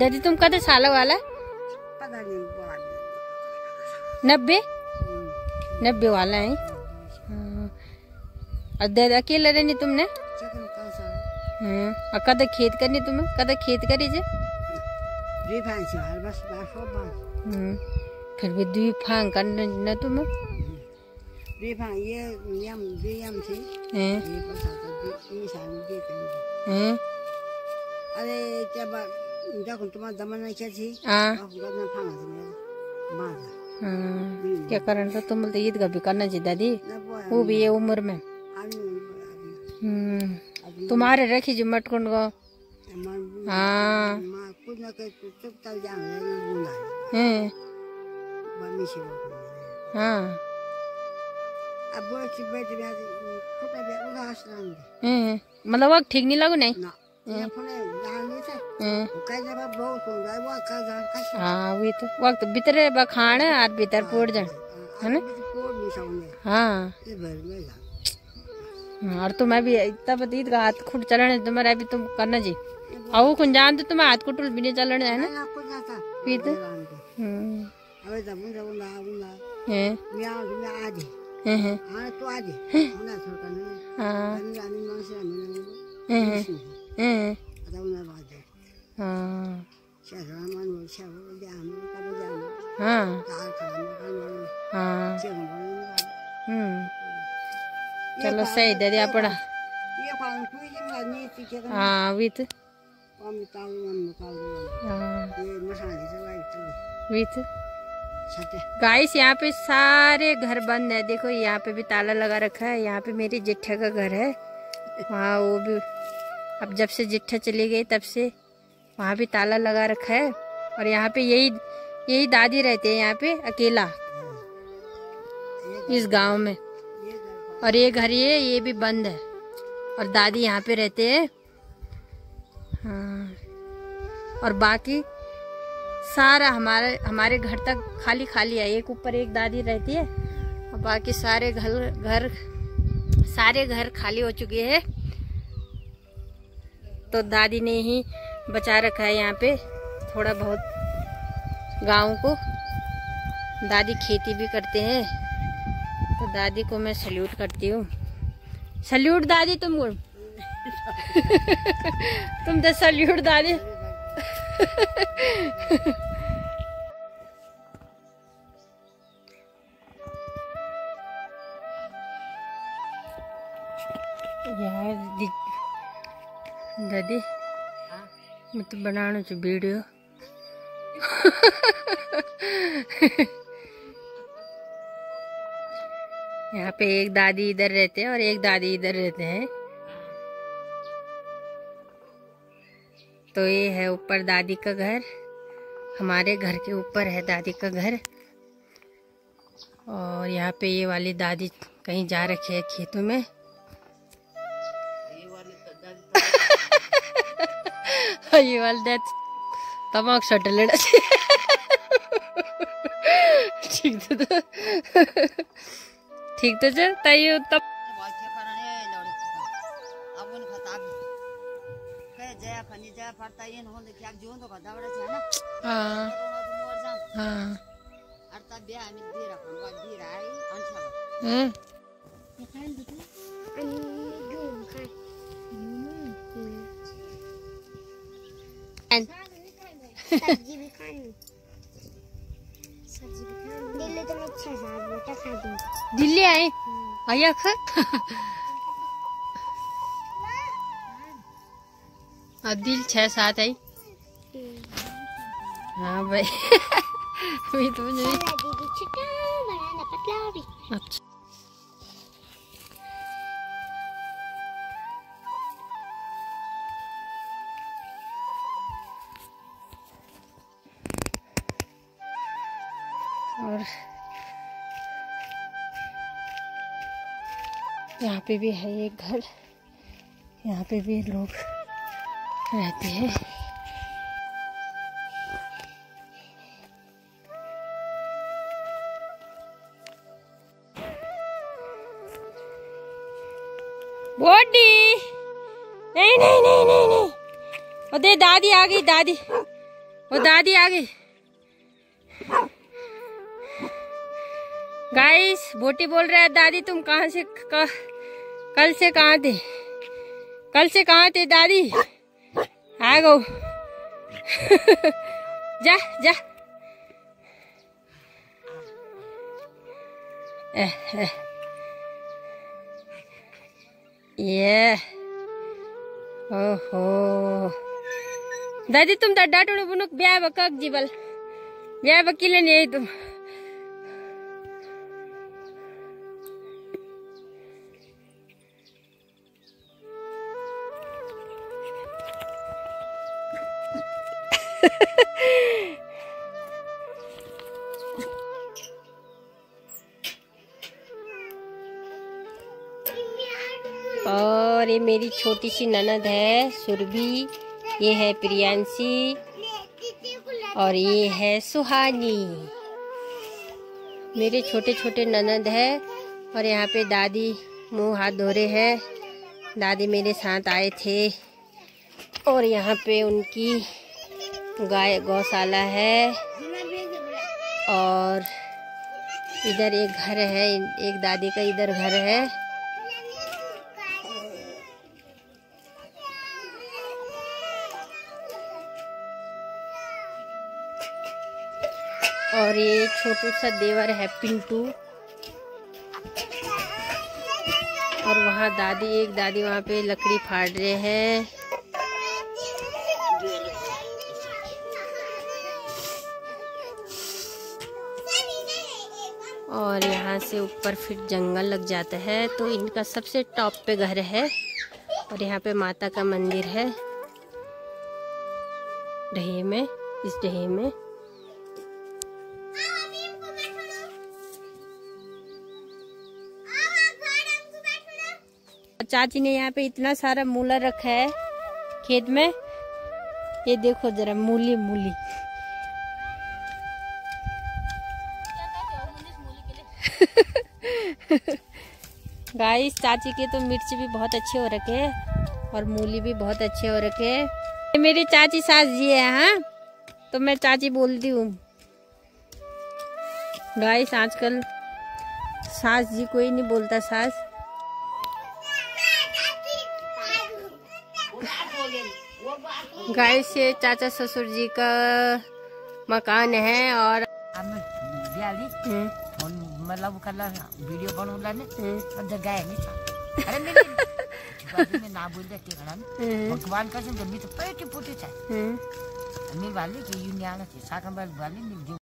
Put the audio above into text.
दादी तुम कद सालों वाला? पता नहीं, 90 वाला है। और दादा अकेले रहनी तुमने? और कद खेत करनी तुम? कद खेत करी जे? फिर भी दुई फांग करने ना तुम? अरे जब जब तुम्हारा दमन नहीं चली, क्या कारण था तुम तो ईद का भी करना चाहिए दादी, वो भी ये उम्र में। तुम्हारे रखी जो मटकुन को, हाँ कुछ ना कुछ चुप तब जाएंगे, हाँ मतलब वो ठीक नहीं लगो नहीं, हाँ वही तो वक्त भीतर बखान आज भीतर पोड़ जाए है ना, हाँ। और तुम्हें भी तब ईद का हाथ खुट चलने तुम्हारा भी तुम करना जी, और वो कुछ जान तो तुम्हारा हाथ खुट भी नहीं चलना है ना, पीत चलो सही दे दिया पड़ा, हाँ विथ विथ गाइस यहाँ पे सारे घर बंद है, देखो यहाँ पे भी ताला लगा रखा है। यहाँ पे मेरे जेठा का घर है, वहाँ वो भी अब जब से जेठा चली गई तब से वहाँ भी ताला लगा रखा है। और यहाँ पे यही दादी रहते हैं यहाँ पे अकेला इस गांव में, और ये घर ये भी बंद है और दादी यहाँ पे रहते हैं, हाँ। और बाकी सारा हमारे घर तक खाली खाली है, एक ऊपर एक दादी रहती है और बाकी सारे घर खाली हो चुके हैं, तो दादी ने ही बचा रखा है यहाँ पे थोड़ा बहुत गाँव को। दादी खेती भी करते हैं, तो दादी को मैं सल्यूट करती हूँ। सल्यूट दादी तुम तुम तो सल्यूट दादी यार दादी मैं तो बनाना चाहिए वीडियो यहाँ पे एक दादी इधर रहते हैं और एक दादी इधर रहते हैं, तो ये है ऊपर दादी का घर, हमारे घर के ऊपर है दादी का घर। और यहाँ पे ये वाली दादी कहीं जा रखी है खेतों में, ये वाली दादी तमाक सट लेना ठीक तो ठीक तो चल तय तब दिल्ली आए आया दिल 6-7 आई, हाँ भाई अभी तो मुझे अच्छा। और यहाँ पे भी है एक घर, यहाँ पे भी लोग रहते हैं। बोडी नहीं नहीं, दे दादी आ गई, दादी वो दादी आ गई। गाइस बोटी बोल रहा है दादी तुम कहाँ से कल से कहाँ थे, कल से कहाँ थे दादी, आ गो। जा जा ये ओहो दादी तुम डाटोड़े बुनुक ब्याह बक जीवल ब्याह बकीले नहीं तुम। और ये मेरी छोटी सी ननद है सुरभि, ये है प्रियांशी और ये है सुहानी, मेरे छोटे छोटे ननद है। और यहाँ पे दादी मुंह हाथ धो रहे हैं, दादी मेरे साथ आए थे। और यहाँ पे उनकी गाय गौशाला है और इधर एक घर है, एक दादी का इधर घर है। और ये छोटू सा देवर है पिंटू। और वहाँ दादी, एक दादी वहाँ पे लकड़ी फाड़ रहे हैं। और यहाँ से ऊपर फिर जंगल लग जाता है, तो इनका सबसे टॉप पे घर है। और यहाँ पे माता का मंदिर है ढही में, इस ढही में। चाची ने यहाँ पे इतना सारा मूला रखा है खेत में, ये देखो जरा मूली मूली। गाइस चाची के तो मिर्च भी बहुत अच्छे हो रखे हैं और मूली भी बहुत अच्छे हो रखे हैं। मेरी चाची सास जी है, हाँ तो मैं चाची बोलती हूँ। गाइस आजकल सास जी कोई नहीं बोलता सास। गाइस ये चाचा ससुर जी का मकान है। और मतलब वीडियो बनौला ने अंदर गए नहीं था, अरे मेरी में ना बोल दे के घड़ा में भगवान का जब भी तो पेटी पोटी था। मैं वाली की यूनियन के साकम वाली जो